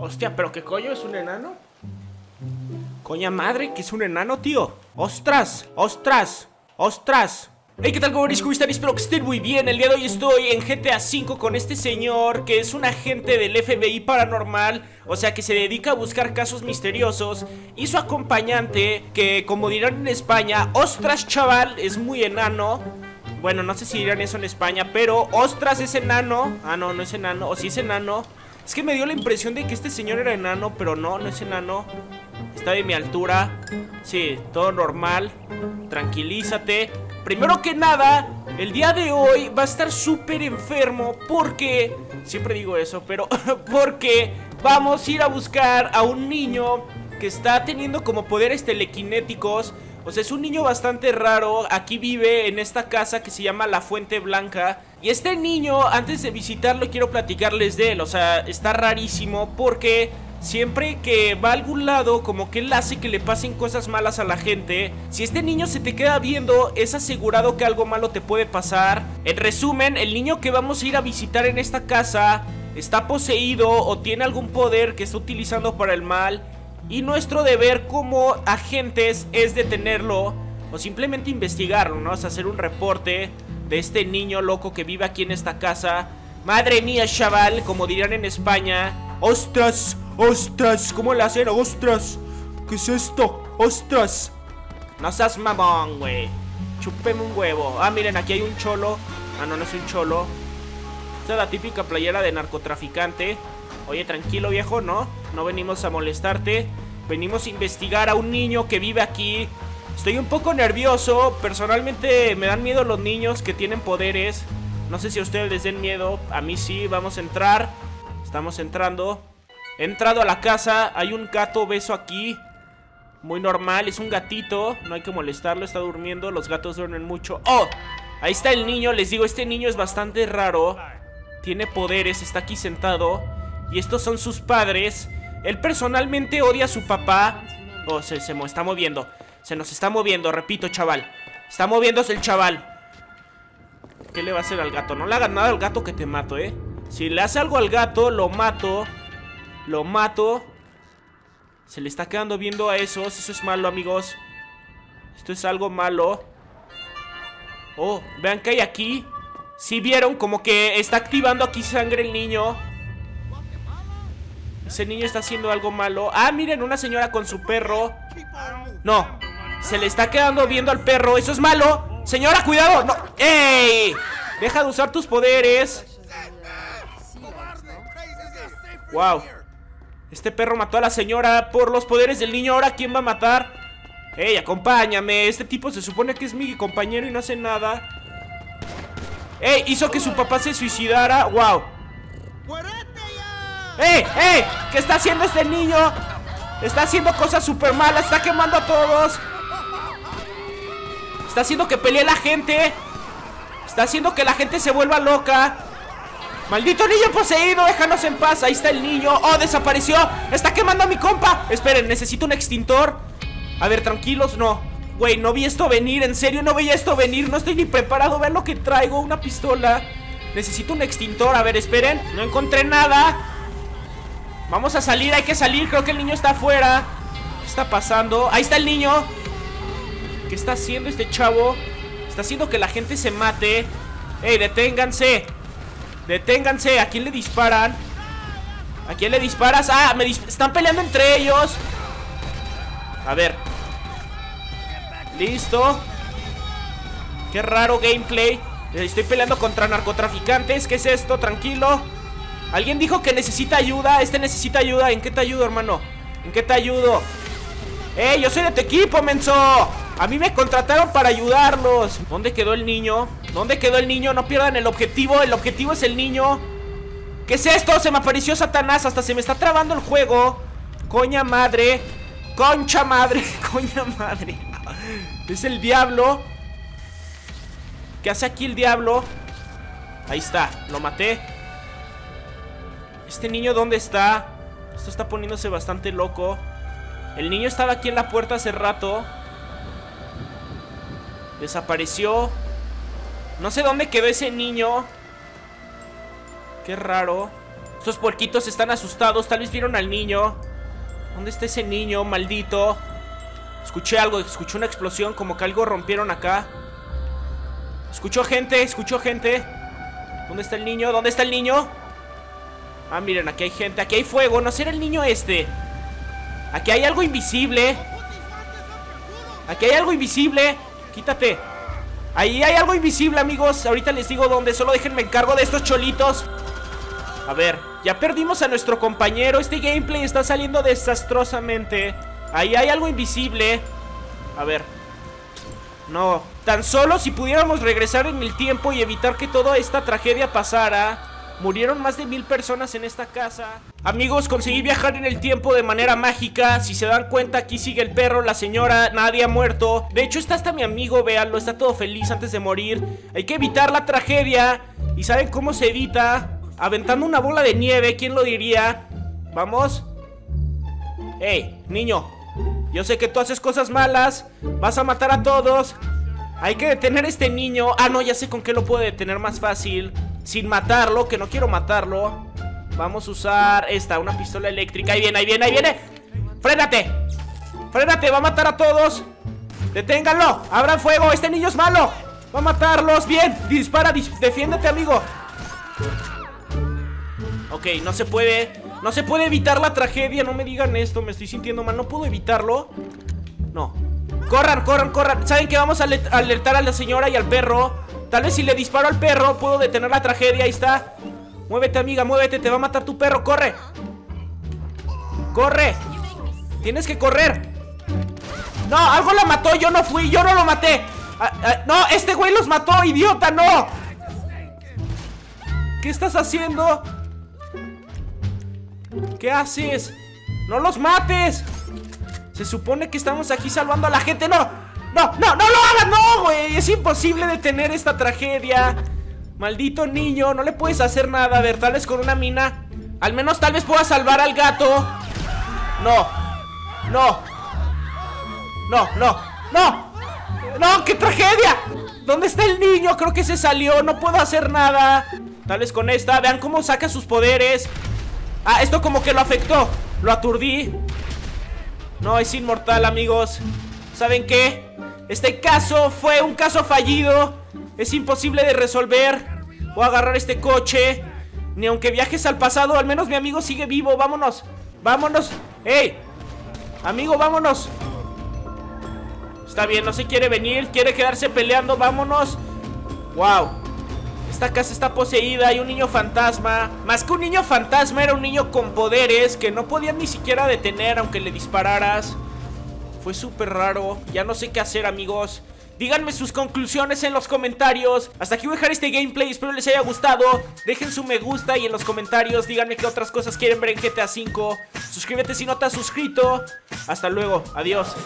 Hostia, ¿pero qué coño? ¿Es un enano? Coña madre, que es un enano, tío. ¡Ostras! ¡Ostras! ¡Ostras! Hey, ¿qué tal, coboris? ¿Cómo están? Espero que estén muy bien. El día de hoy estoy en GTA V con este señor que es un agente del FBI paranormal, o sea, que se dedica a buscar casos misteriosos, y su acompañante, que como dirán en España, ostras chaval, es muy enano. Bueno, no sé si dirán eso en España, pero ostras es enano. Ah, no, no es enano, o sí es enano. Es que me dio la impresión de que este señor era enano, pero no, no es enano. Está de mi altura. Sí, todo normal. Tranquilízate. Primero que nada, el día de hoy va a estar súper enfermo porque... Siempre digo eso, pero... porque vamos a ir a buscar a un niño que está teniendo como poderes telequinéticos. O sea, es un niño bastante raro. Aquí vive en esta casa que se llama La Fuente Blanca. Y este niño, antes de visitarlo, quiero platicarles de él. O sea, está rarísimo porque... siempre que va a algún lado, como que él hace que le pasen cosas malas a la gente. Si este niño se te queda viendo, es asegurado que algo malo te puede pasar. En resumen, el niño que vamos a ir a visitar en esta casa está poseído o tiene algún poder que está utilizando para el mal, y nuestro deber como agentes es detenerlo o simplemente investigarlo, ¿no? O sea, hacer un reporte de este niño loco que vive aquí en esta casa. Madre mía, chaval, como dirían en España. ¡Ostras! ¡Ostras! ¿Cómo le hacen? ¡Ostras! ¿Qué es esto? ¡Ostras! No seas mamón, güey. Chúpeme un huevo. Ah, miren, aquí hay un cholo. Ah, no, no es un cholo. Esta es la típica playera de narcotraficante. Oye, tranquilo, viejo, ¿no? No venimos a molestarte. Venimos a investigar a un niño que vive aquí. Estoy un poco nervioso. Personalmente me dan miedo los niños que tienen poderes. No sé si a ustedes les den miedo. A mí sí. Vamos a entrar. Estamos entrando. He entrado a la casa, hay un gato obeso aquí. Muy normal, es un gatito, no hay que molestarlo, está durmiendo. Los gatos duermen mucho. ¡Oh! Ahí está el niño, les digo, este niño es bastante raro. Tiene poderes, está aquí sentado. Y estos son sus padres. Él personalmente odia a su papá. Oh, se está moviendo. Se nos está moviendo, repito, chaval. Está moviéndose el chaval. ¿Qué le va a hacer al gato? No le hagas nada al gato que te mato, ¿eh? Si le hace algo al gato, lo mato. Lo mato. Se le está quedando viendo a esos. Eso es malo, amigos. Esto es algo malo. Oh, vean que hay aquí. ¿Sí vieron? Como que está activando aquí sangre el niño. Ese niño está haciendo algo malo. Ah, miren, una señora con su perro. No, se le está quedando viendo al perro. Eso es malo. Señora, cuidado. No. ¡Ey! Deja de usar tus poderes. Wow. Este perro mató a la señora por los poderes del niño. ¿Ahora quién va a matar? ¡Ey, acompáñame! Este tipo se supone que es mi compañero y no hace nada. ¡Ey, hizo que su papá se suicidara! ¡Wow! ¡Ey, ey! ¿Qué está haciendo este niño? Está haciendo cosas súper malas. Está quemando a todos. Está haciendo que pelee la gente. Está haciendo que la gente se vuelva loca. ¡Maldito niño poseído! ¡Déjanos en paz! Ahí está el niño. ¡Oh, desapareció! ¡Está quemando a mi compa! Esperen, necesito un extintor. A ver, tranquilos, no. Güey, no vi esto venir, en serio, no veía esto venir. No estoy ni preparado, vean lo que traigo. Una pistola. Necesito un extintor. A ver, esperen, no encontré nada. Vamos a salir, hay que salir. Creo que el niño está afuera. ¿Qué está pasando? Ahí está el niño. ¿Qué está haciendo este chavo? Está haciendo que la gente se mate. ¡Ey, deténganse! Deténganse, ¿a quién le disparan? ¿A quién le disparas? Ah, están peleando entre ellos. A ver. Listo. Qué raro gameplay. Estoy peleando contra narcotraficantes. ¿Qué es esto? Tranquilo. Alguien dijo que necesita ayuda. Este necesita ayuda. ¿En qué te ayudo, hermano? ¿En qué te ayudo? ¡Ey, yo soy de tu equipo, menso! A mí me contrataron para ayudarlos. ¿Dónde quedó el niño? ¿Dónde quedó el niño? No pierdan el objetivo. El objetivo es el niño. ¿Qué es esto? Se me apareció Satanás. Hasta se me está trabando el juego. Coña madre. Concha madre. Coña madre. Es el diablo. ¿Qué hace aquí el diablo? Ahí está. Lo maté. ¿Este niño dónde está? Esto está poniéndose bastante loco. El niño estaba aquí en la puerta hace rato. Desapareció. No sé dónde quedó ese niño. Qué raro. Estos puerquitos están asustados. Tal vez vieron al niño. ¿Dónde está ese niño, maldito? Escuché algo, escuché una explosión. Como que algo rompieron acá. Escuchó gente, escuchó gente. ¿Dónde está el niño? ¿Dónde está el niño? Ah, miren, aquí hay gente. Aquí hay fuego, ¿no será el niño este? Aquí hay algo invisible. Aquí hay algo invisible. Quítate. Ahí hay algo invisible, amigos. Ahorita les digo dónde, solo déjenme encargo de estos cholitos. A ver, ya perdimos a nuestro compañero. Este gameplay está saliendo desastrosamente. Ahí hay algo invisible. A ver. No, tan solo si pudiéramos regresar en el tiempo y evitar que toda esta tragedia pasara. Murieron más de 1000 personas en esta casa. Amigos, conseguí viajar en el tiempo de manera mágica. Si se dan cuenta, aquí sigue el perro, la señora, nadie ha muerto. De hecho, está hasta mi amigo, véanlo, está todo feliz antes de morir. Hay que evitar la tragedia. ¿Y saben cómo se evita? Aventando una bola de nieve, ¿quién lo diría? Vamos. Hey, niño, yo sé que tú haces cosas malas. Vas a matar a todos. Hay que detener a este niño. Ah, no, ya sé con qué lo puedo detener más fácil. Sin matarlo, que no quiero matarlo. Vamos a usar esta, una pistola eléctrica. Ahí viene, ahí viene, ahí viene. ¡Frénate! ¡Frénate! Va a matar a todos. ¡Deténganlo! ¡Abran fuego! ¡Este niño es malo! ¡Va a matarlos! ¡Bien! ¡Dispara! ¡Defiéndete, amigo! Ok, no se puede. No se puede evitar la tragedia. No me digan esto, me estoy sintiendo mal. No puedo evitarlo. No. ¡Corran, corran, corran! ¿Saben que vamos a alertar a la señora y al perro? Tal vez si le disparo al perro puedo detener la tragedia. Ahí está. Muévete, amiga, muévete. Te va a matar tu perro. Corre. Corre. Tienes que correr. No, algo la mató. Yo no fui. Yo no lo maté. No, este güey los mató. Idiota, no. ¿Qué estás haciendo? ¿Qué haces? No los mates. Se supone que estamos aquí salvando a la gente. No. No, no, no lo hagas, no, güey. Es imposible detener esta tragedia. Maldito niño, no le puedes hacer nada. A ver, tal vez con una mina. Al menos tal vez pueda salvar al gato. No, no. No, no, no. No, qué tragedia. ¿Dónde está el niño? Creo que se salió, no puedo hacer nada. Tal vez con esta, vean cómo saca sus poderes. Ah, esto como que lo afectó. Lo aturdí. No, es inmortal, amigos. ¿Saben qué? Este caso fue un caso fallido. Es imposible de resolver. Voy a agarrar este coche. Ni aunque viajes al pasado, al menos mi amigo sigue vivo. Vámonos, vámonos. ¡Ey! Amigo, vámonos. Está bien, no se quiere venir. Quiere quedarse peleando, vámonos. Wow. Esta casa está poseída, hay un niño fantasma. Más que un niño fantasma, era un niño con poderes que no podían ni siquiera detener aunque le dispararas. Fue súper raro, ya no sé qué hacer, amigos. Díganme sus conclusiones en los comentarios. Hasta aquí voy a dejar este gameplay, espero les haya gustado. Dejen su me gusta y en los comentarios díganme qué otras cosas quieren ver en GTA V. Suscríbete si no te has suscrito. Hasta luego, adiós.